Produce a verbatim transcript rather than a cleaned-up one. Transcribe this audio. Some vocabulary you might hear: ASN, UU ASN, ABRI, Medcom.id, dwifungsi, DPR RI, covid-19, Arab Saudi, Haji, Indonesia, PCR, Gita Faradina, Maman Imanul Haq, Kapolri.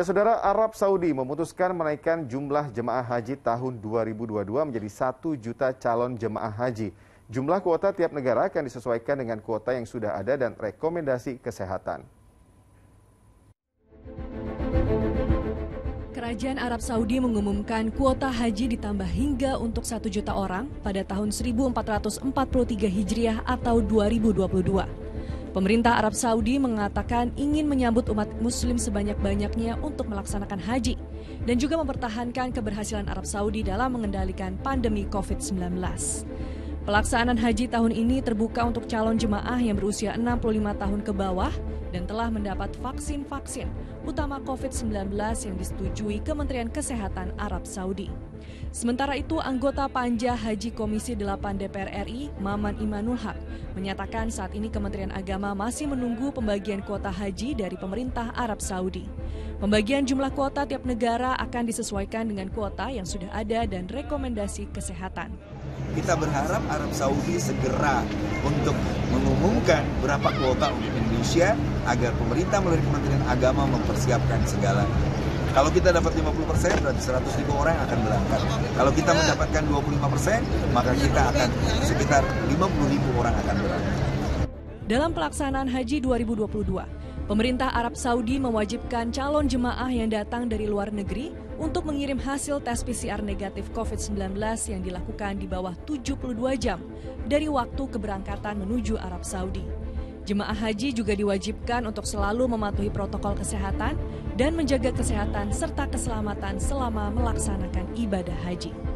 Ya, Saudara, Arab Saudi memutuskan menaikkan jumlah jemaah haji tahun dua ribu dua puluh dua menjadi satu juta calon jemaah haji. Jumlah kuota tiap negara akan disesuaikan dengan kuota yang sudah ada dan rekomendasi kesehatan. Kerajaan Arab Saudi mengumumkan kuota haji ditambah hingga untuk satu juta orang pada tahun seribu empat ratus empat puluh tiga Hijriah atau dua ribu dua puluh dua. Pemerintah Arab Saudi mengatakan ingin menyambut umat muslim sebanyak-banyaknya untuk melaksanakan haji dan juga mempertahankan keberhasilan Arab Saudi dalam mengendalikan pandemi COVID sembilan belas. Pelaksanaan haji tahun ini terbuka untuk calon jemaah yang berusia enam puluh lima tahun ke bawah dan telah mendapat vaksin-vaksin, utama COVID sembilan belas yang disetujui Kementerian Kesehatan Arab Saudi. Sementara itu, anggota Panja Haji Komisi delapan D P R R I, Maman Imanul Haq, menyatakan saat ini Kementerian Agama masih menunggu pembagian kuota haji dari pemerintah Arab Saudi. Pembagian jumlah kuota tiap negara akan disesuaikan dengan kuota yang sudah ada dan rekomendasi kesehatan. Kita berharap Arab Saudi segera untuk mengumumkan berapa kuota untuk Indonesia agar pemerintah melalui Kementerian Agama mempersiapkan segala. Kalau kita dapat lima puluh persen, berarti seratus ribu orang akan berangkat. Kalau kita mendapatkan dua puluh lima persen, maka kita akan sekitar lima puluh ribu orang akan berangkat. Dalam pelaksanaan haji dua ribu dua puluh dua, pemerintah Arab Saudi mewajibkan calon jemaah yang datang dari luar negeri untuk mengirim hasil tes P C R negatif COVID sembilan belas yang dilakukan di bawah tujuh puluh dua jam dari waktu keberangkatan menuju Arab Saudi. Jemaah haji juga diwajibkan untuk selalu mematuhi protokol kesehatan dan menjaga kesehatan serta keselamatan selama melaksanakan ibadah haji.